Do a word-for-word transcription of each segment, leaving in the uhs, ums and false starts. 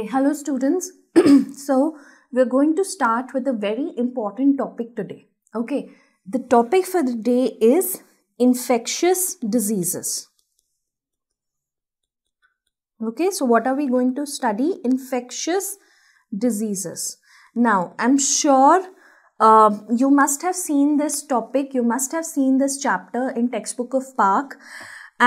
Okay, hello students. So we're going to start with a very important topic today. Okay, the topic for the day is infectious diseases. Okay, so what are we going to study? Infectious diseases. Now, I'm sure uh, you must have seen this topic, you must have seen this chapter in textbook of Park,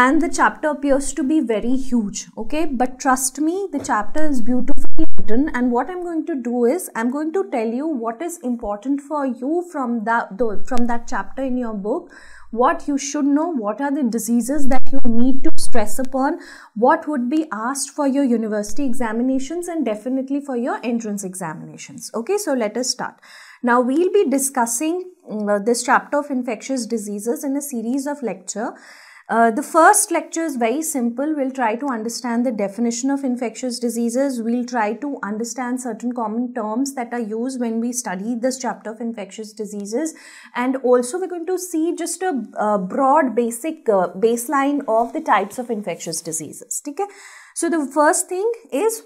and the chapter appears to be very huge, okay? But trust me, the chapter is beautifully written, and what I'm going to do is, I'm going to tell you what is important for you from that, from that chapter in your book. What you should know, what are the diseases that you need to stress upon, what would be asked for your university examinations and definitely for your entrance examinations. Okay, so let us start. Now, we'll be discussing uh, this chapter of infectious diseases in a series of lecture. Uh, the first lecture is very simple. We'll try to understand the definition of infectious diseases. We'll try to understand certain common terms that are used when we study this chapter of infectious diseases. And also we're going to see just a uh, broad basic uh, baseline of the types of infectious diseases. Okay? So the first thing is,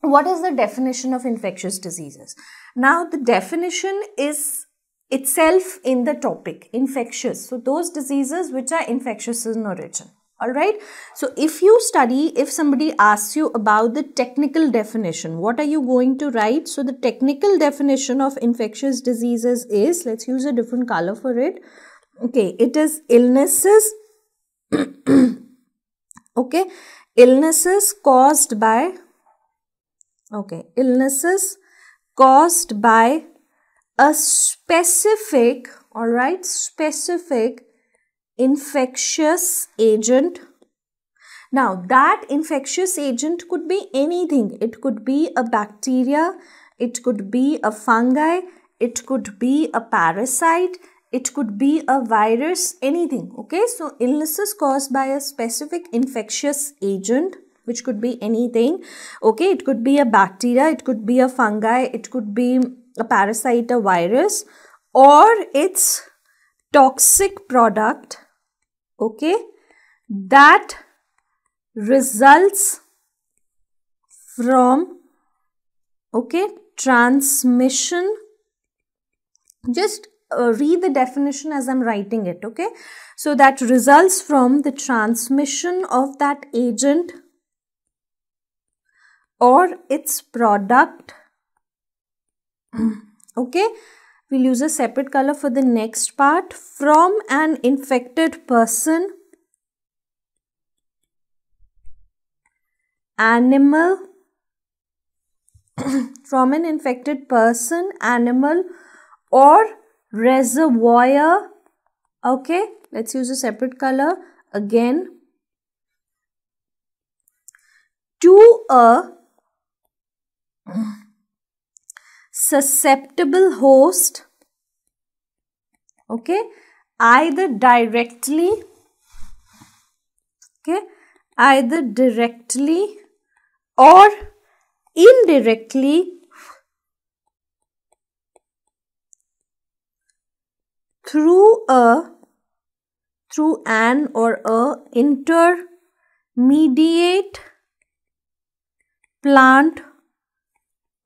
what is the definition of infectious diseases? Now the definition is itself in the topic, infectious. So those diseases which are infectious in origin. Alright. So if you study, if somebody asks you about the technical definition, what are you going to write? So the technical definition of infectious diseases is, let's use a different color for it. Okay. It is illnesses. Okay. Illnesses caused by, okay. Illnesses caused by a specific, all right, specific infectious agent. Now, that infectious agent could be anything. It could be a bacteria, it could be a fungi, it could be a parasite, it could be a virus, anything. Okay, so illnesses caused by a specific infectious agent, which could be anything. Okay, it could be a bacteria, it could be a fungi, it could be a parasite, a virus, or its toxic product, okay, that results from, okay, transmission. Just uh, read the definition as I'm writing it, okay. So that results from the transmission of that agent or its product. Okay, we'll use a separate color for the next part, from an infected person, animal, from an infected person, animal or reservoir. Okay, let's use a separate color again, to a susceptible host, okay, either directly, okay, either directly or indirectly through a, through an or a intermediate plant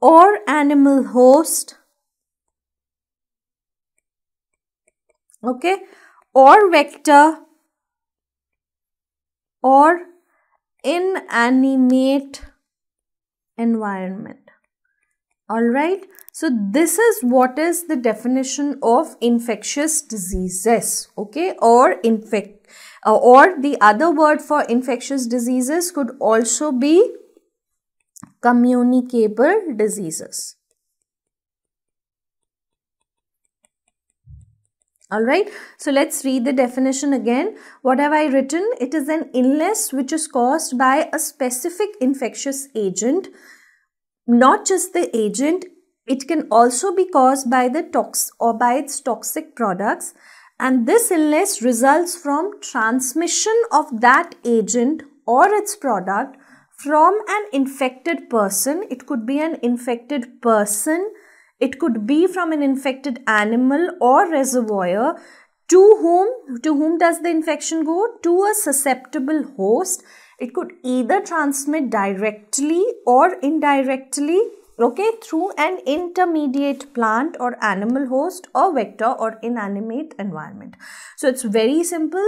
or animal host, okay, or vector, or inanimate environment. All right, so this is what is the definition of infectious diseases, okay, or infect, uh, or the other word for infectious diseases could also be communicable diseases. Alright, so let's read the definition again. What have I written? It is an illness which is caused by a specific infectious agent. Not just the agent, it can also be caused by the tox or by its toxic products, and this illness results from transmission of that agent or its product from an infected person. It could be an infected person, it could be from an infected animal or reservoir, To whom? To whom does the infection go? To a susceptible host. It could either transmit directly or indirectly, okay, through an intermediate plant or animal host or vector or inanimate environment. So it's very simple.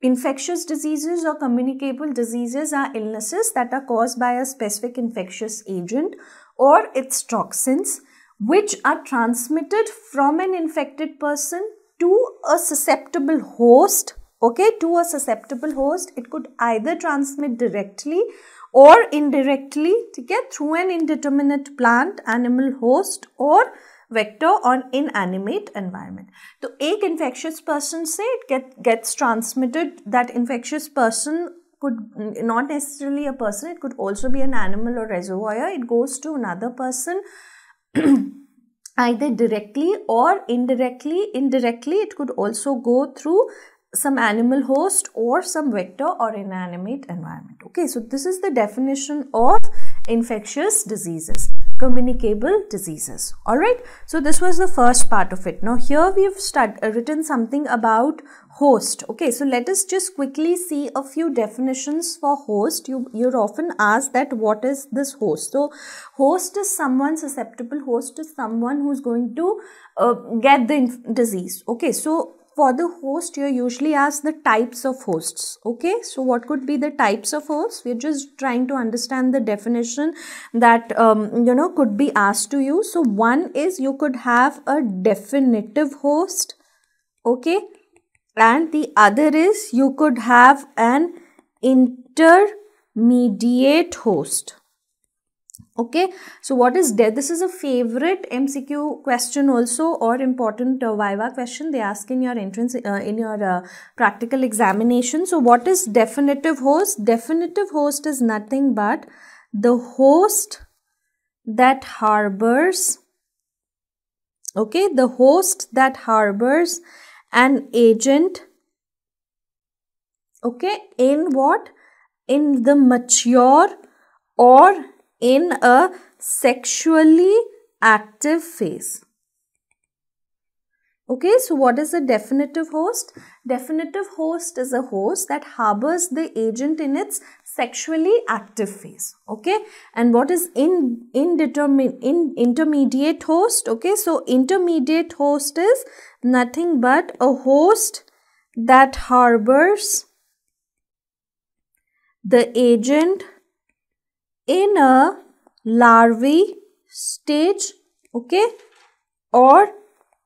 Infectious diseases or communicable diseases are illnesses that are caused by a specific infectious agent or its toxins, which are transmitted from an infected person to a susceptible host. Okay, to a susceptible host, it could either transmit directly or indirectly, okay, through an indeterminate plant, animal host or vector or inanimate environment. So, एक infectious person से it get, gets transmitted. That infectious person could not necessarily a person, it could also be an animal or reservoir. It goes to another person either directly or indirectly. Indirectly, it could also go through some animal host or some vector or inanimate environment. Okay, so this is the definition of infectious diseases, communicable diseases. Alright, so this was the first part of it. Now here we have start, uh, written something about host. Okay, so let us just quickly see a few definitions for host. You, you're often asked that what is this host? So host is someone, susceptible host is someone who's going to uh, get the disease. Okay, so for the host, you're usually asked the types of hosts. Okay, so what could be the types of hosts? We're just trying to understand the definition that, um, you know, could be asked to you. So one is you could have a definitive host. Okay, and the other is you could have an intermediate host. Okay, so what is death? This is a favorite M C Q question also, or important uh, Viva question they ask in your entrance, uh, in your uh, practical examination. So what is definitive host? Definitive host is nothing but the host that harbors, okay, the host that harbors an agent, okay, in what? In the mature or in a sexually active phase. Okay, so what is a definitive host? Definitive host is a host that harbors the agent in its sexually active phase. Okay, and what is in indeterminate in intermediate host? Okay, so intermediate host is nothing but a host that harbors the agent in a larvae stage, okay, or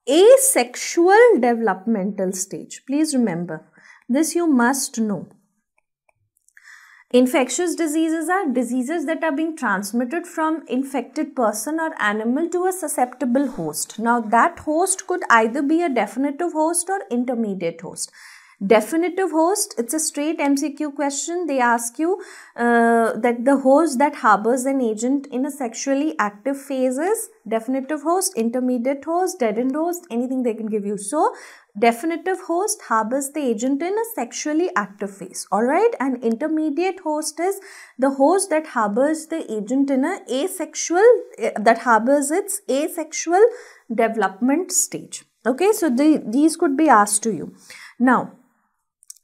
asexual developmental stage. Please remember, this you must know. Infectious diseases are diseases that are being transmitted from infected person or animal to a susceptible host. Now that host could either be a definitive host or intermediate host. Definitive host, it's a straight M C Q question. They ask you uh, that the host that harbors an agent in a sexually active phase is definitive host, intermediate host, deadened host, anything they can give you. So definitive host harbors the agent in a sexually active phase. Alright, and intermediate host is the host that harbors the agent in a asexual, that harbors its asexual development stage. Okay, so the, these could be asked to you. Now,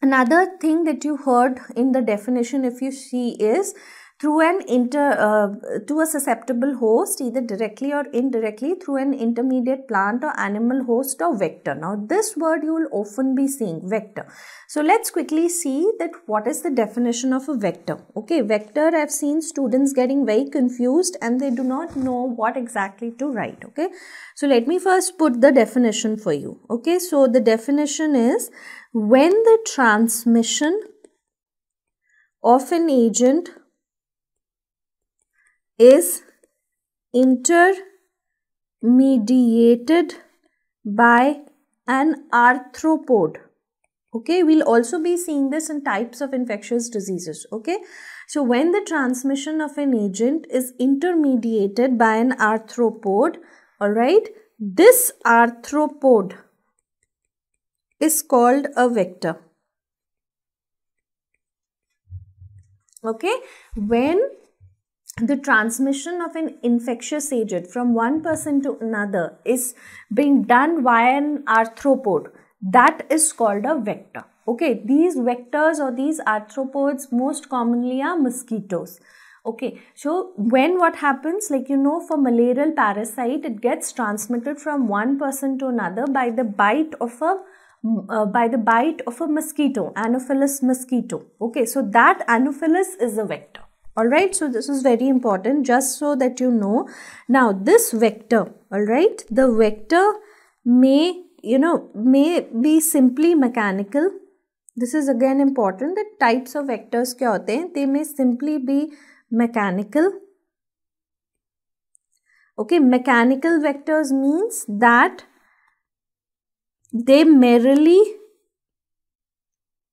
another thing that you heard in the definition, if you see, is through an inter uh, to a susceptible host, either directly or indirectly, through an intermediate plant or animal host or vector. Now this word you will often be seeing, vector. So let's quickly see that what is the definition of a vector. Okay, vector, I've seen students getting very confused and they do not know what exactly to write. Okay, so let me first put the definition for you. Okay, so the definition is when the transmission of an agent is intermediated by an arthropod. Okay, we'll also be seeing this in types of infectious diseases. Okay, so when the transmission of an agent is intermediated by an arthropod, all right, this arthropod is called a vector. Okay, when the transmission of an infectious agent from one person to another is being done via an arthropod, that is called a vector. Okay, these vectors or these arthropods most commonly are mosquitoes. Okay, so when what happens, like you know, for malarial parasite, it gets transmitted from one person to another by the bite of a uh, by the bite of a mosquito, Anopheles mosquito. Okay, so that Anopheles is a vector. Alright, so this is very important, just so that you know. Now, this vector, alright, the vector may, you know, may be simply mechanical. This is again important, the types of vectors kya hote hain, they may simply be mechanical. Okay, mechanical vectors means that they merely,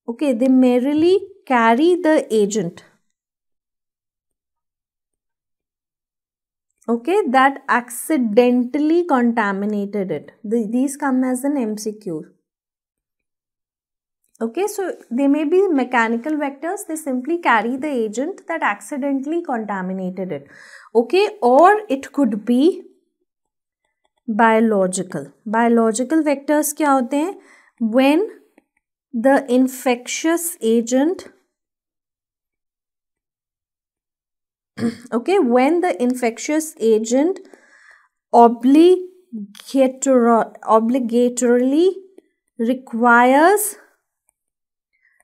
okay, they merely carry the agent. Okay, that accidentally contaminated it. The, these come as an M C Q. Okay, so they may be mechanical vectors, they simply carry the agent that accidentally contaminated it. Okay, or it could be biological. Biological vectors kya hote hain? When the infectious agent, okay, when the infectious agent obligator- obligatorily requires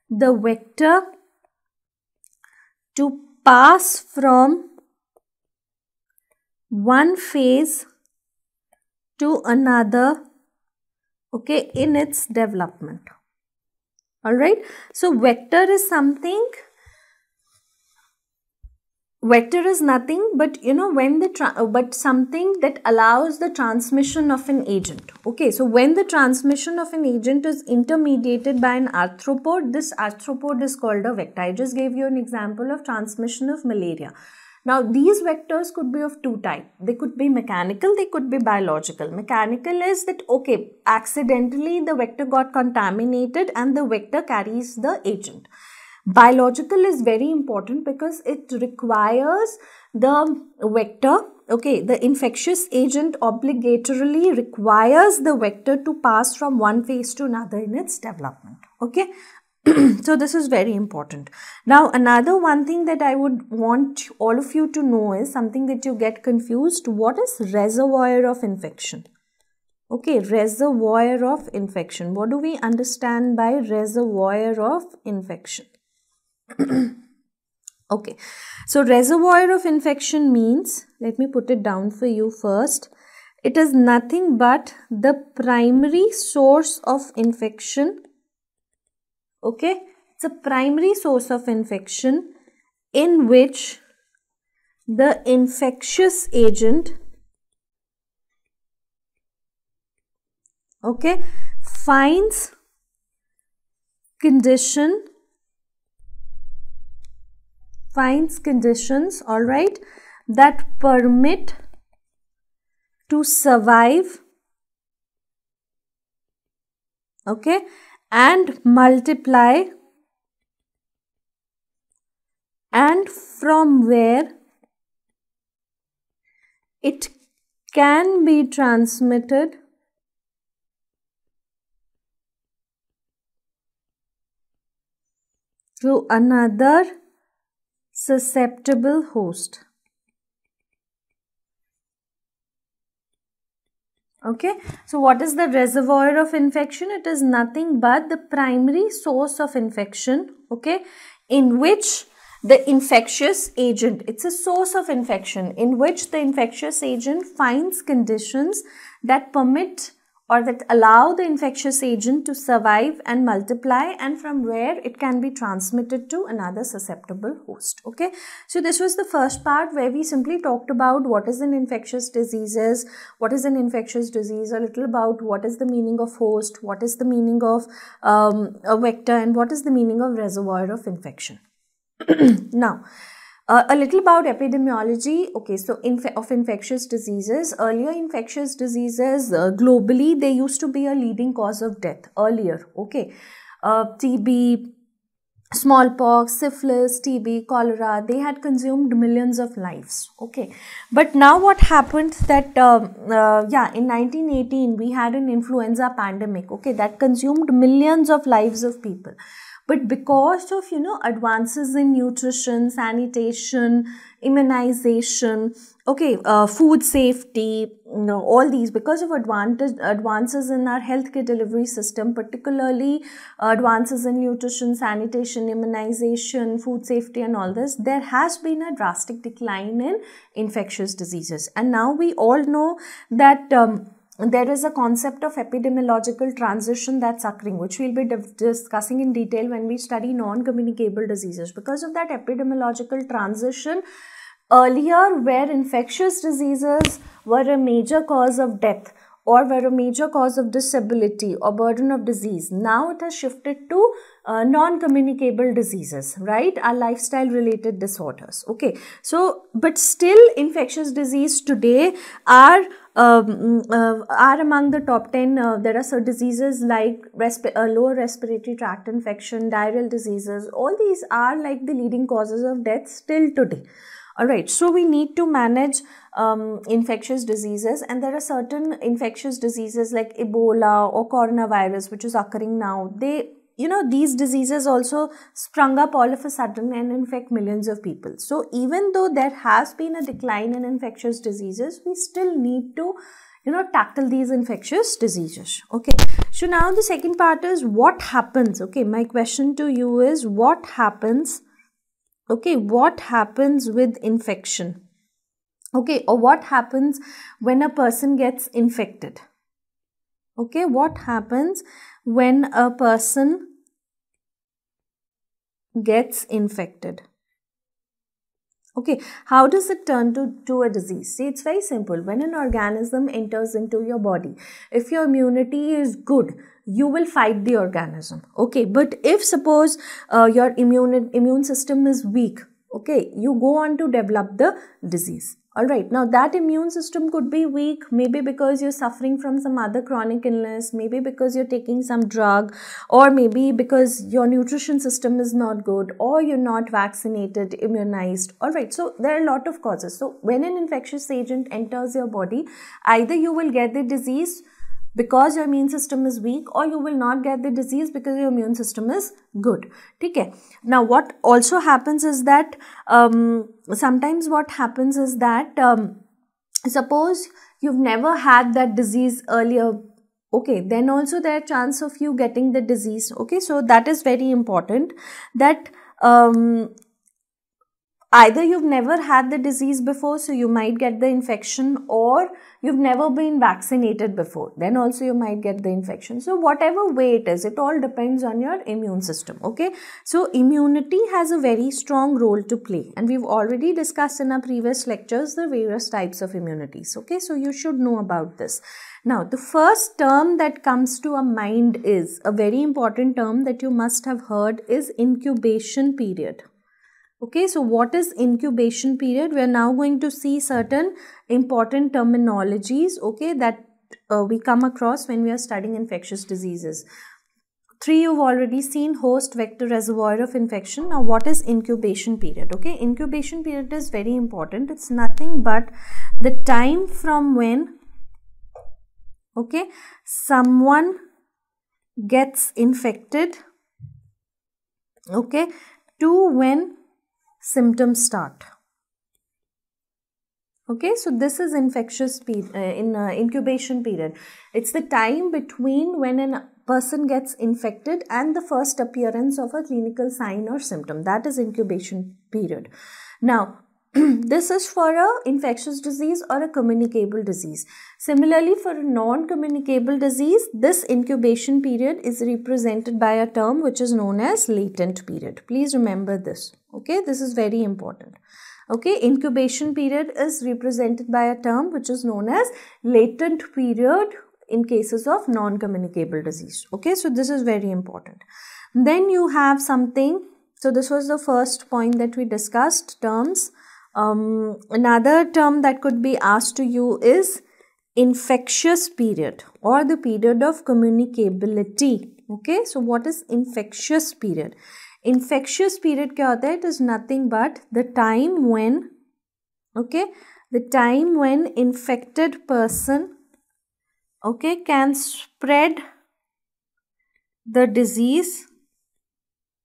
the vector to pass from one phase to another, okay, in its development. Alright, so vector is something. Vector is nothing but, you know, when the tra but something that allows the transmission of an agent. Okay, so when the transmission of an agent is intermediated by an arthropod, this arthropod is called a vector. I just gave you an example of transmission of malaria. Now, these vectors could be of two types. They could be mechanical, they could be biological. Mechanical is that, okay, accidentally the vector got contaminated and the vector carries the agent. Biological is very important because it requires the vector, okay, the infectious agent obligatorily requires the vector to pass from one phase to another in its development, okay. So this is very important. Now, another one thing that I would want all of you to know is something that you get confused. What is reservoir of infection? Okay, reservoir of infection. What do we understand by reservoir of infection? Okay, so reservoir of infection means, let me put it down for you first, it is nothing but the primary source of infection, okay, it's a primary source of infection in which the infectious agent, okay, finds condition finds conditions, all right, that permit to survive, okay, and multiply, and from where it can be transmitted, to another susceptible host. Okay, so what is the reservoir of infection? It is nothing but the primary source of infection, okay, in which the infectious agent, it's a source of infection, in which the infectious agent finds conditions that permit or that allow the infectious agent to survive and multiply, and from where it can be transmitted to another susceptible host. Okay, so this was the first part where we simply talked about what is an infectious diseases, what is an infectious disease, a little about what is the meaning of host, what is the meaning of um, a vector, and what is the meaning of reservoir of infection. Now, Uh, a little about epidemiology, okay, so inf of infectious diseases. Earlier, infectious diseases uh, globally, they used to be a leading cause of death earlier, okay. Uh, T B, smallpox, syphilis, T B, cholera, they had consumed millions of lives, okay. But now what happened that, uh, uh, yeah, in nineteen eighteen, we had an influenza pandemic, okay, that consumed millions of lives of people. But because of, you know, advances in nutrition, sanitation, immunization, okay, uh, food safety, you know, all these, because of advantage, advances in our healthcare delivery system, particularly advances in nutrition, sanitation, immunization, food safety and all this, there has been a drastic decline in infectious diseases. And now we all know that um, there is a concept of epidemiological transition that's occurring, which we'll be discussing in detail when we study non-communicable diseases. Because of that epidemiological transition, earlier where infectious diseases were a major cause of death or were a major cause of disability or burden of disease, now it has shifted to uh, non-communicable diseases, right? Our lifestyle related disorders, okay. So, but still infectious disease today are Um, uh, are among the top ten. Uh, there are certain diseases like resp uh, lower respiratory tract infection, diarrheal diseases, all these are like the leading causes of death still today. Alright, so we need to manage um, infectious diseases, and there are certain infectious diseases like Ebola or coronavirus which is occurring now. They, you know, these diseases also sprung up all of a sudden and infect millions of people. So even though there has been a decline in infectious diseases, we still need to, you know, tackle these infectious diseases. Okay. So now the second part is what happens. Okay. My question to you is what happens. Okay. What happens with infection? Okay. Or what happens when a person gets infected? Okay. What happens when a person gets infected? Okay, how does it turn to, to a disease? See, it's very simple. When an organism enters into your body, if your immunity is good, you will fight the organism. Okay, but if suppose uh, your immune, immune system is weak, okay, you go on to develop the disease. Alright, now that immune system could be weak, maybe because you're suffering from some other chronic illness, maybe because you're taking some drug, or maybe because your nutrition system is not good, or you're not vaccinated, immunized. Alright, so there are a lot of causes. So when an infectious agent enters your body, either you will get the disease because your immune system is weak, or you will not get the disease because your immune system is good. Okay. Now what also happens is that um, sometimes what happens is that um, suppose you've never had that disease earlier, okay, then also there are chance of you getting the disease, okay. So that is very important that um, either you've never had the disease before, so you might get the infection, or you've never been vaccinated before, then also you might get the infection. So whatever way it is, it all depends on your immune system, okay. So immunity has a very strong role to play, and we've already discussed in our previous lectures the various types of immunities, okay. So you should know about this. Now the first term that comes to our mind is a very important term that you must have heard is incubation period. Okay, so what is incubation period? We are now going to see certain important terminologies, okay, that uh, we come across when we are studying infectious diseases. Three you've already seen: host, vector, reservoir of infection. Now what is incubation period? Okay, incubation period is very important. It's nothing but the time from when, okay, someone gets infected, okay, to when symptoms start. Okay, so this is infectious period, uh, in uh, incubation period. It's the time between when a person gets infected and the first appearance of a clinical sign or symptom. That is incubation period. Now, this is for a infectious disease or a communicable disease. Similarly, for a non-communicable disease, this incubation period is represented by a term which is known as latent period. Please remember this. Okay, this is very important. Okay, incubation period is represented by a term which is known as latent period in cases of non-communicable disease. Okay, so this is very important. Then you have something. So this was the first point that we discussed, terms. Um, another term that could be asked to you is infectious period or the period of communicability. Okay, so what is infectious period? infectious period क्या होता है? It is nothing but the time when, okay, the time when infected person, okay, can spread the disease,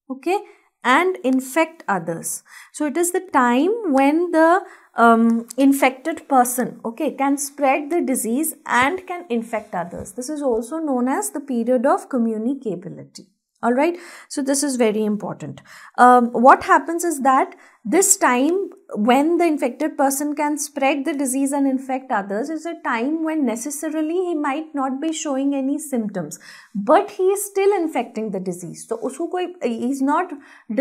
okay, and infect others. So it is the time when the um, infected person, okay, can spread the disease and can infect others. This is also known as the period of communicability. All right. So this is very important. Um, what happens is that this time when the infected person can spread the disease and infect others is a time when necessarily he might not be showing any symptoms, but he is still infecting the disease. So usko koi, he's not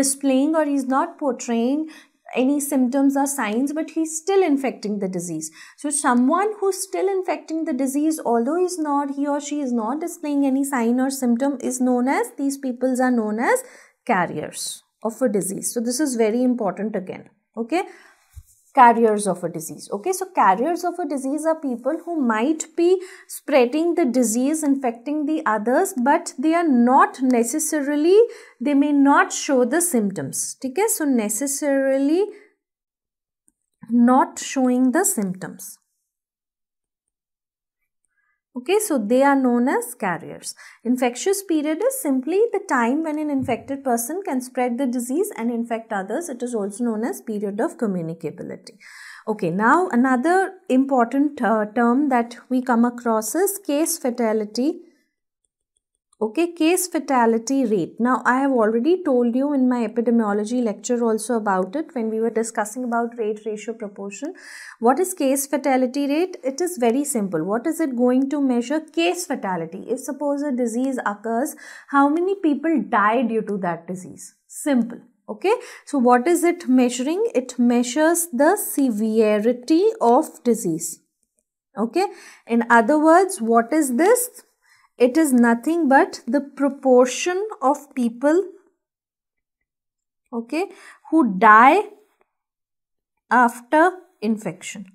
displaying or he's not portraying any symptoms or signs, but he's still infecting the disease. So someone who's still infecting the disease, although he's not, he or she is not displaying any sign or symptom, is known as, these peoples are known as carriers of a disease. So this is very important again, okay? Carriers of a disease, okay? So carriers of a disease are people who might be spreading the disease, infecting the others, but they are not necessarily, they may not show the symptoms, okay? So necessarily not showing the symptoms, okay? So they are known as carriers. Infectious period is simply the time when an infected person can spread the disease and infect others. It is also known as period of communicability. Okay, now another important uh, term that we come across is case fatality. Okay, case fatality rate. Now, I have already told you in my epidemiology lecture also about it when we were discussing about rate, ratio, proportion. What is case fatality rate? It is very simple. What is it going to measure? Case fatality. If suppose a disease occurs, how many people die due to that disease? Simple. Okay, so what is it measuring? It measures the severity of disease. Okay, in other words, what is this? It is nothing but the proportion of people, okay, who die after infection.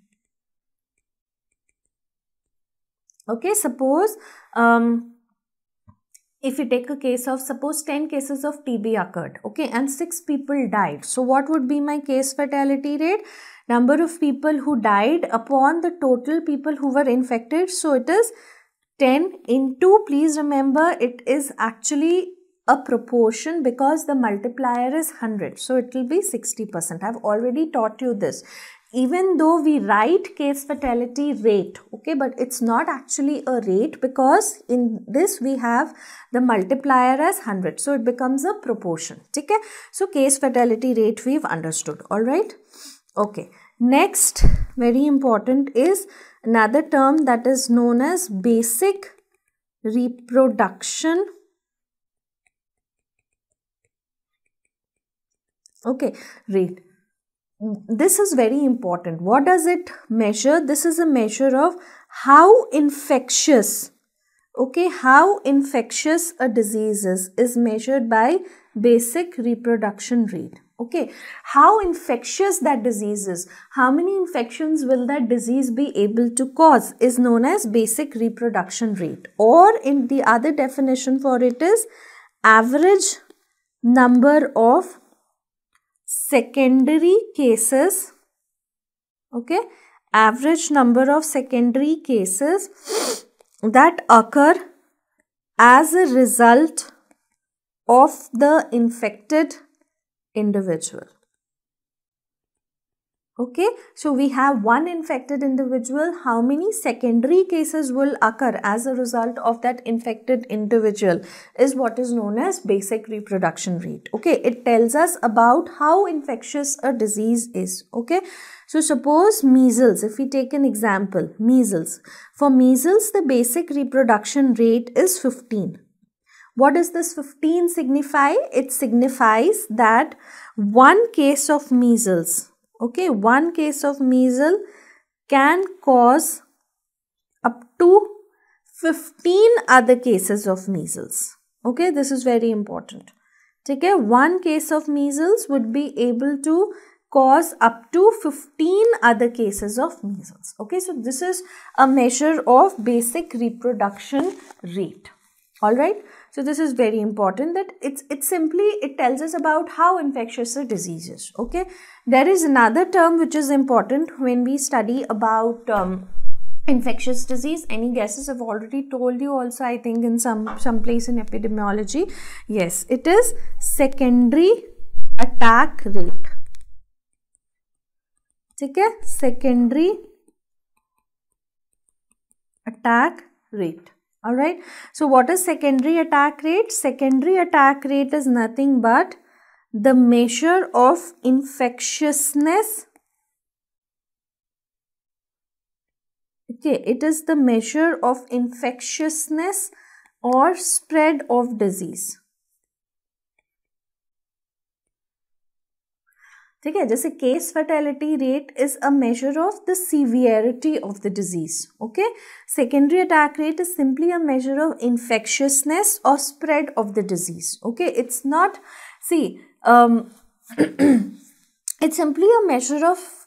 Okay, suppose um, if you take a case of, suppose ten cases of T B occurred, okay, and six people died. So what would be my case fatality rate? Number of people who died upon the total people who were infected. So it is ten into, please remember, it is actually a proportion because the multiplier is one hundred. So it will be sixty percent. I have already taught you this. Even though we write case fatality rate, okay, but it's not actually a rate because in this we have the multiplier as one hundred. So it becomes a proportion. Okay? So case fatality rate we've understood. All right. Okay. Next, very important is another term that is known as basic reproduction. Okay, rate. This is very important. What does it measure? This is a measure of how infectious, okay, how infectious a disease is, is measured by basic reproduction rate. Okay, how infectious that disease is, how many infections will that disease be able to cause is known as basic reproduction rate, or in the other definition for it is average number of secondary cases, okay, average number of secondary cases that occur as a result of the infected individual. Okay, so we have one infected individual, how many secondary cases will occur as a result of that infected individual is what is known as basic reproduction rate. Okay, it tells us about how infectious a disease is. Okay, so suppose measles, if we take an example, measles. For measles, the basic reproduction rate is fifteen. What does this fifteen signify? It signifies that one case of measles, okay, one case of measles can cause up to fifteen other cases of measles. Okay, this is very important. Okay, one case of measles would be able to cause up to fifteen other cases of measles. Okay, so this is a measure of basic reproduction rate. All right. So this is very important, that it's it's simply, it tells us about how infectious a disease is. Okay. There is another term which is important when we study about um, infectious disease. Any guesses? I've already told you also, I think, in some, some place in epidemiology. Yes, it is secondary attack rate. Okay, secondary attack rate. All right. So what is secondary attack rate? Secondary attack rate is nothing but the measure of infectiousness. Okay, it is the measure of infectiousness or spread of disease. Okay, just a case fatality rate is a measure of the severity of the disease. Okay, secondary attack rate is simply a measure of infectiousness or spread of the disease. Okay, it's not, see, um, it's simply a measure of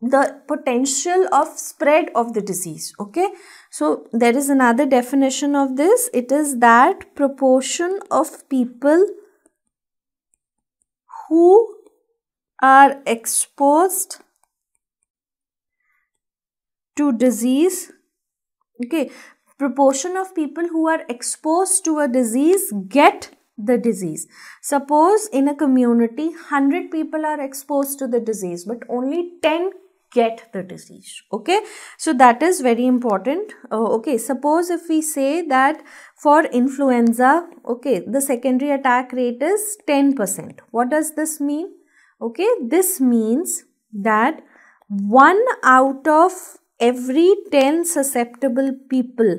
the potential of spread of the disease. Okay, so there is another definition of this. It is that proportion of people who are exposed to disease, okay, proportion of people who are exposed to a disease get the disease. Suppose in a community one hundred people are exposed to the disease, but only ten get the disease. Okay, so that is very important. Uh, okay, suppose if we say that for influenza, okay, the secondary attack rate is ten percent. What does this mean? Okay, this means that one out of every ten susceptible people,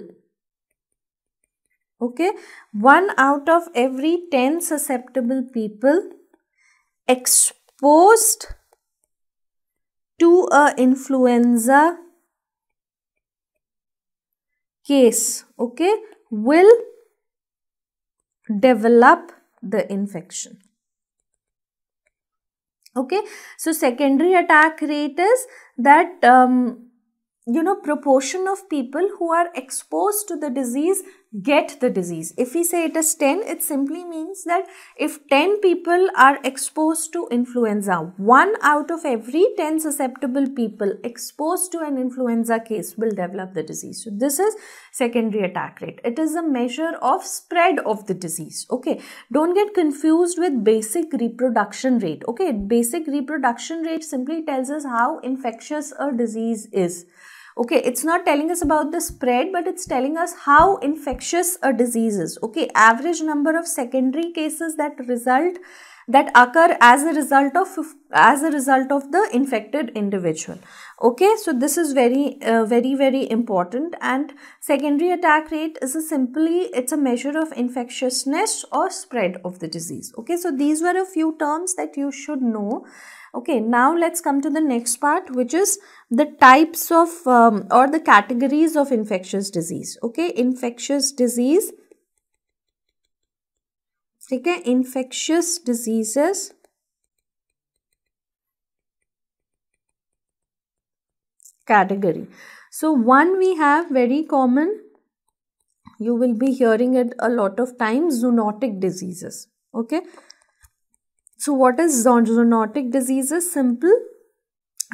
okay, one out of every ten susceptible people exposed to a influenza case, okay, will develop the infection. Okay, so secondary attack rate is that, um, you know, proportion of people who are exposed to the disease get the disease. If we say it is ten, it simply means that if ten people are exposed to influenza, one out of every ten susceptible people exposed to an influenza case will develop the disease. So this is secondary attack rate. It is a measure of spread of the disease. Okay, don't get confused with basic reproduction rate. Okay, basic reproduction rate simply tells us how infectious a disease is. Okay, it's not telling us about the spread, but it's telling us how infectious a disease is. Okay, average number of secondary cases that result, that occur as a result of, as a result of the infected individual. Okay, so this is very, uh, very, very important. And secondary attack rate is a simply, it's a measure of infectiousness or spread of the disease. Okay, so these were a few terms that you should know. Okay, now let's come to the next part, which is the types of um, or the categories of infectious disease. Okay, infectious disease. Okay, infectious diseases. Category. So one we have very common, you will be hearing it a lot of times, zoonotic diseases. Okay. So what is zoonotic diseases? Simple,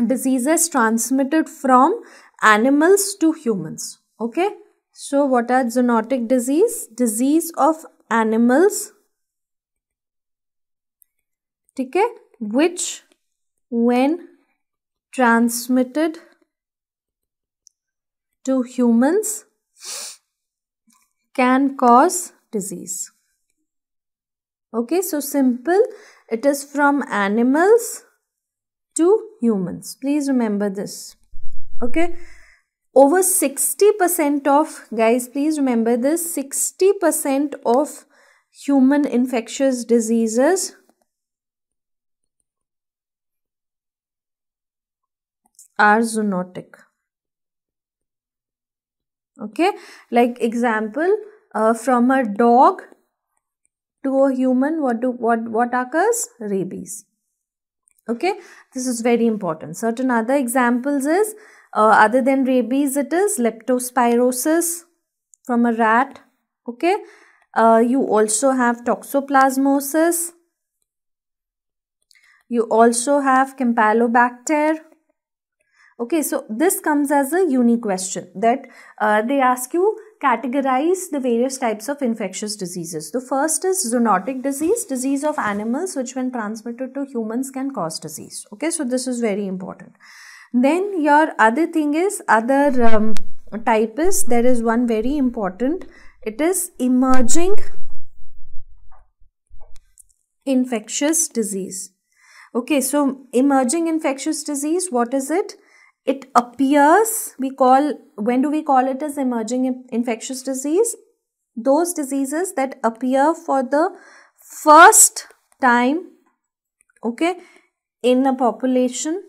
diseases transmitted from animals to humans. Okay. So what are zoonotic disease? Disease of animals, okay, which when transmitted to humans can cause disease. Okay, so simple, it is from animals to humans. Please remember this. Okay, over sixty percent of, guys, please remember this, sixty percent of human infectious diseases are zoonotic. Okay, like example, uh, from a dog to a human, what do what what occurs? Rabies. Okay, this is very important. Certain other examples is, uh, other than rabies, it is leptospirosis from a rat. Okay, Uh, you also have toxoplasmosis. You also have campylobacter. Okay, so this comes as a unique question that uh, they ask you categorize the various types of infectious diseases. The first is zoonotic disease, disease of animals which when transmitted to humans can cause disease. Okay, so this is very important. Then your other thing is, other um, type is, there is one very important, it is emerging infectious disease. Okay, so emerging infectious disease, what is it? It appears, we call, when do we call it as emerging infectious disease? Those diseases that appear for the first time, okay, in a population.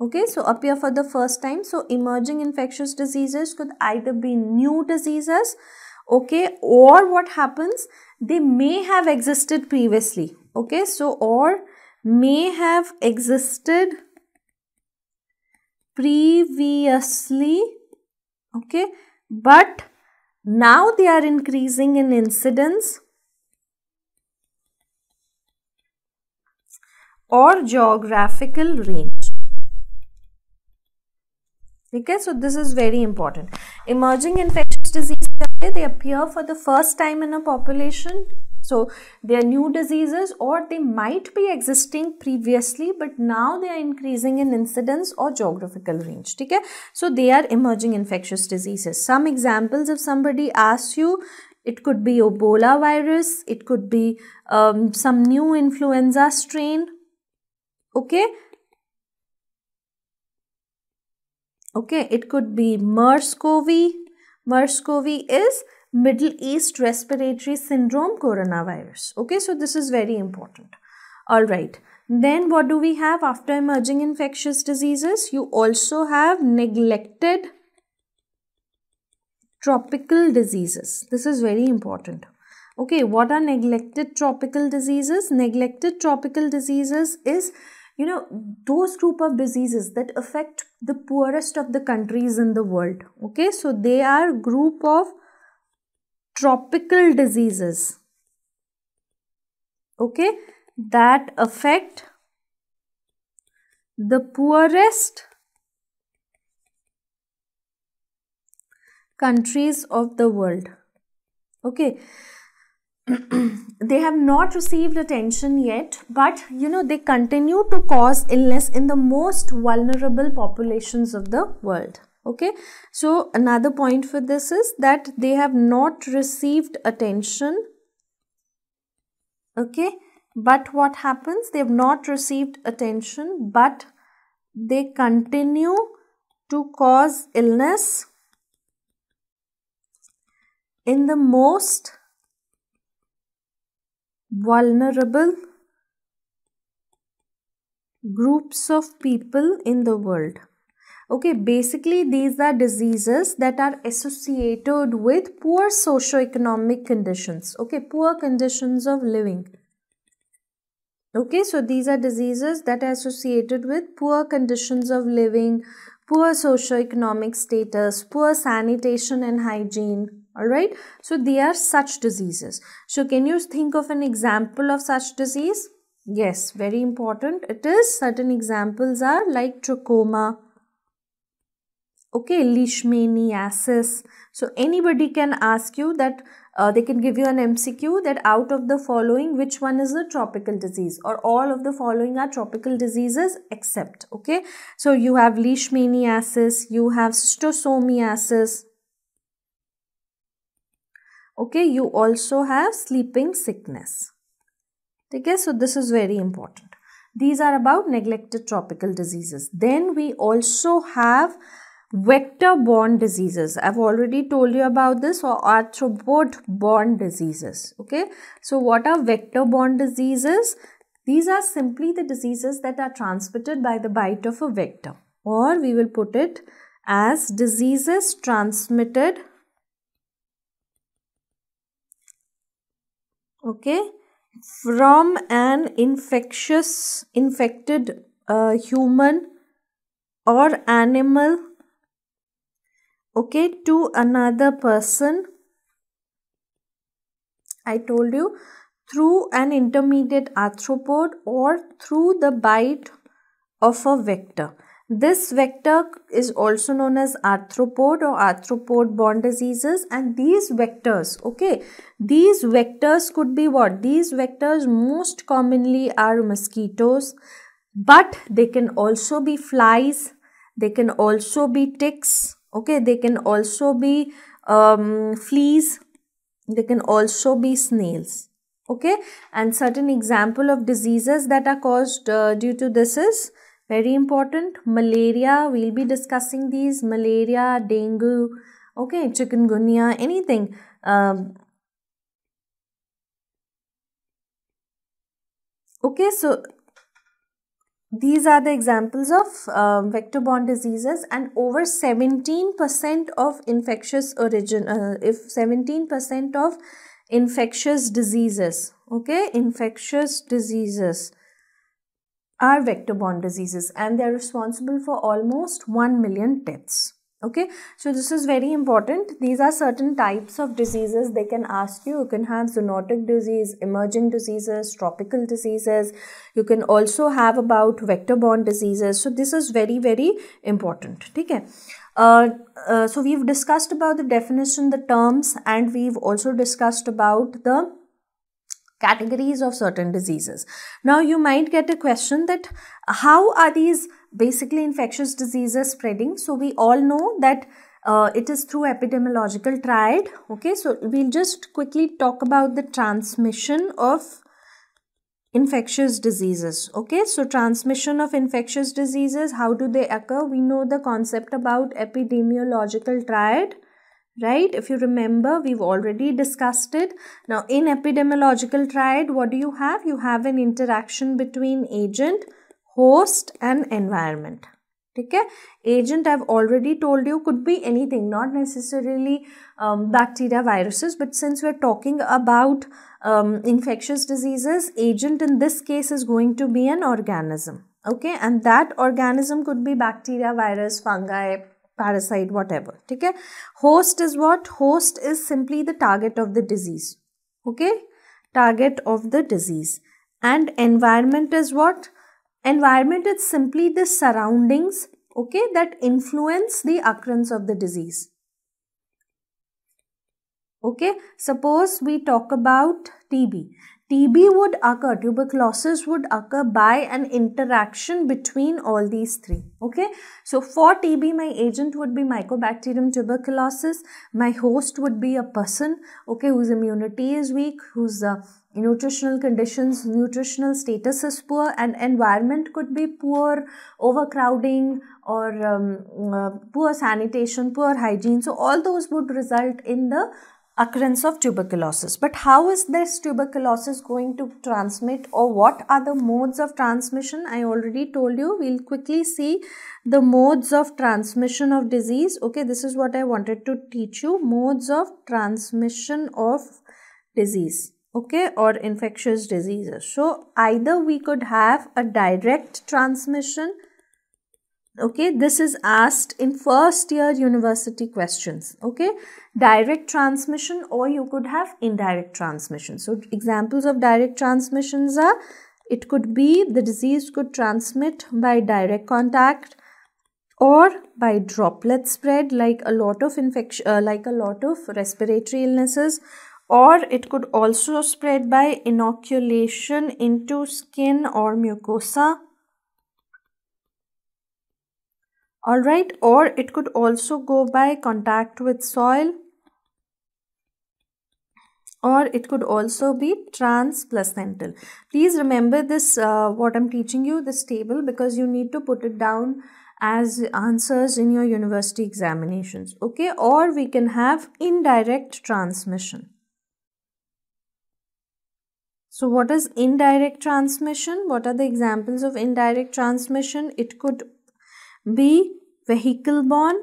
Okay, so appear for the first time. So emerging infectious diseases could either be new diseases, okay, or what happens, they may have existed previously, okay, so or may have existed previously, okay, but now they are increasing in incidence or geographical range. Okay, so this is very important. Emerging infectious diseases, they appear for the first time in a population. So they are new diseases or they might be existing previously, but now they are increasing in incidence or geographical range. Okay? So they are emerging infectious diseases. Some examples, if somebody asks you, it could be Ebola virus, it could be um, some new influenza strain. Okay. Okay, it could be MERS CoV. MERS CoV is Middle East Respiratory Syndrome coronavirus. Okay, so this is very important. All right, then what do we have after emerging infectious diseases? You also have neglected tropical diseases. This is very important. Okay, what are neglected tropical diseases? Neglected tropical diseases is, you know, those group of diseases that affect the poorest of the countries in the world. Okay, so they are group of tropical diseases, okay, that affect the poorest countries of the world. Okay. They have not received attention yet, but you know, they continue to cause illness in the most vulnerable populations of the world. Okay, so another point for this is that they have not received attention. Okay, but what happens? They have not received attention, but they continue to cause illness in the most vulnerable groups of people in the world. Okay, basically these are diseases that are associated with poor socioeconomic conditions. Okay, poor conditions of living. Okay, so these are diseases that are associated with poor conditions of living, poor socioeconomic status, poor sanitation and hygiene. Alright, so they are such diseases. So can you think of an example of such disease? Yes, very important. It is, certain examples are like trachoma. Okay, leishmaniasis. So anybody can ask you that, uh, they can give you an M C Q that out of the following, which one is a tropical disease, or all of the following are tropical diseases except, okay. So you have leishmaniasis, you have schistosomiasis. Okay, you also have sleeping sickness. Okay, so this is very important. These are about neglected tropical diseases. Then we also have vector-borne diseases. I've already told you about this, or arthropod-borne diseases. Okay, so what are vector-borne diseases? These are simply the diseases that are transmitted by the bite of a vector, or we will put it as diseases transmitted, okay, from an infectious, infected uh, human or animal, okay, to another person I told you, through an intermediate arthropod or through the bite of a vector. This vector is also known as arthropod or arthropod-borne diseases, and these vectors, okay, these vectors could be what? These vectors most commonly are mosquitoes, but they can also be flies, they can also be ticks, okay, they can also be um, fleas, they can also be snails, okay. And certain example of diseases that are caused uh, due to this is very important. Malaria, we'll be discussing these. Malaria, dengue, okay, chikungunya, anything. Um, okay, so these are the examples of uh, vector-borne diseases, and over seventeen percent of infectious origin, uh, if seventeen percent of infectious diseases, okay, infectious diseases are vector-borne diseases, and they are responsible for almost one million deaths, okay. So this is very important. These are certain types of diseases they can ask you. You can have zoonotic disease, emerging diseases, tropical diseases. You can also have about vector-borne diseases. So this is very, very important, okay. Uh, uh, so we've discussed about the definition, the terms, and we've also discussed about the categories of certain diseases. Now you might get a question that how are these basically infectious diseases spreading? So we all know that uh, it is through epidemiological triad, okay. So we'll just quickly talk about the transmission of infectious diseases, okay. So transmission of infectious diseases, how do they occur? We know the concept about epidemiological triad, right? If you remember, we've already discussed it. Now in epidemiological triad, what do you have? You have an interaction between agent, host and environment, okay. Agent, I've already told you, could be anything, not necessarily um, bacteria, viruses, but since we're talking about um, infectious diseases, agent in this case is going to be an organism, okay. And that organism could be bacteria, virus, fungi, parasite, whatever, okay. Host is what? Host is simply the target of the disease, okay, target of the disease. And environment is what? Environment is simply the surroundings, okay, that influence the occurrence of the disease, okay. Suppose we talk about T B. T B would occur, tuberculosis would occur by an interaction between all these three, okay. So for T B, my agent would be Mycobacterium tuberculosis, my host would be a person, okay, whose immunity is weak, whose uh, nutritional conditions, nutritional status is poor, and environment could be poor, overcrowding or um, uh, poor sanitation, poor hygiene. So all those would result in the occurrence of tuberculosis. But how is this tuberculosis going to transmit, or what are the modes of transmission? I already told you. We'll quickly see the modes of transmission of disease. Okay, this is what I wanted to teach you. Modes of transmission of disease, okay, or infectious diseases. So either we could have a direct transmission, okay, this is asked in first year university questions, okay, direct transmission, or you could have indirect transmission. So examples of direct transmissions are, it could be the disease could transmit by direct contact or by droplet spread, like a lot of infection, uh, like a lot of respiratory illnesses, or it could also spread by inoculation into skin or mucosa. Alright, or it could also go by contact with soil, or it could also be transplacental. Please remember this, uh, what I'm teaching you, this table, because you need to put it down as answers in your university examinations, okay. Or we can have indirect transmission. So what is indirect transmission? What are the examples of indirect transmission? It could be vehicle borne,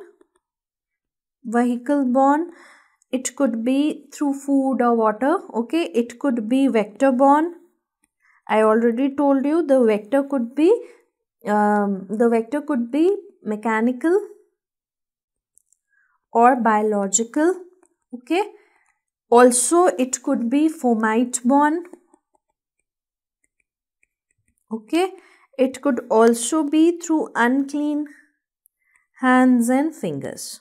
vehicle borne, it could be through food or water, okay, it could be vector borne. I already told you the vector could be, um, the vector could be mechanical or biological, okay, Also, it could be fomite borne. Okay, it could also be through unclean hands and fingers.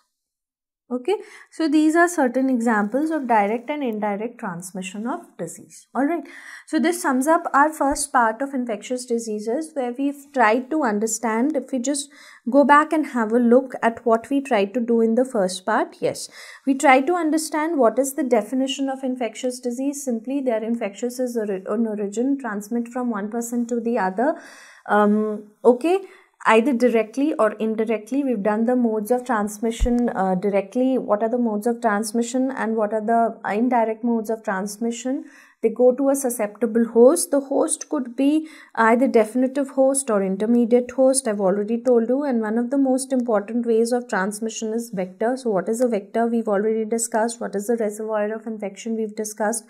Okay, so these are certain examples of direct and indirect transmission of disease. Alright, so this sums up our first part of infectious diseases, where we've tried to understand. If we just go back and have a look at what we tried to do in the first part, yes, we tried to understand what is the definition of infectious disease. Simply, they are infectious as an origin, transmit from one person to the other, um, okay. Either directly or indirectly. We've done the modes of transmission uh, directly. What are the modes of transmission and what are the indirect modes of transmission? They go to a susceptible host. The host could be either definitive host or intermediate host. I've already told you. And one of the most important ways of transmission is vector. So what is a vector? We've already discussed. What is the reservoir of infection? We've discussed.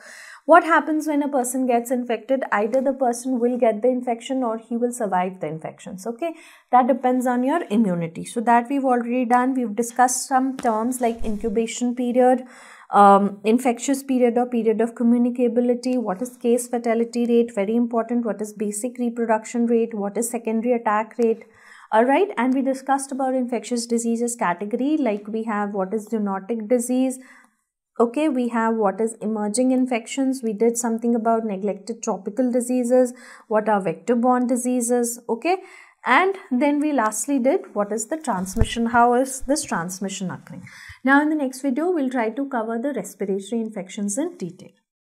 What happens when a person gets infected? Either the person will get the infection or he will survive the infections. Okay, that depends on your immunity. So that we've already done. We've discussed some terms like incubation period, um, infectious period or period of communicability, what is case fatality rate, very important, what is basic reproduction rate, what is secondary attack rate. Alright, and we discussed about infectious diseases category, like we have what is zoonotic disease. Okay, we have what is emerging infections. We did something about neglected tropical diseases. What are vector-borne diseases? Okay, and then we lastly did what is the transmission? How is this transmission occurring? Now, in the next video, we'll try to cover the respiratory infections in detail.